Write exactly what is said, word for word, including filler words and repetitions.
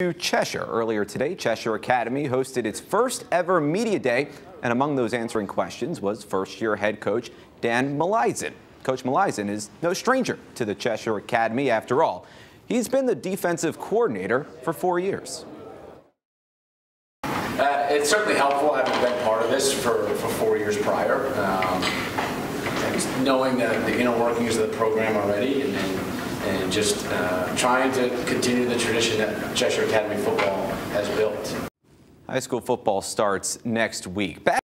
To Cheshire. Earlier today, Cheshire Academy hosted its first ever media day, and among those answering questions was first-year head coach Dan Mehleisen. Coach Mehleisen is no stranger to the Cheshire Academy after all. He's been the defensive coordinator for four years. Uh, it's certainly helpful having been part of this for, for four years prior, um, and knowing the, the inner workings of the program already, and, and and just uh, trying to continue the tradition that Cheshire Academy football has built. High school football starts next week.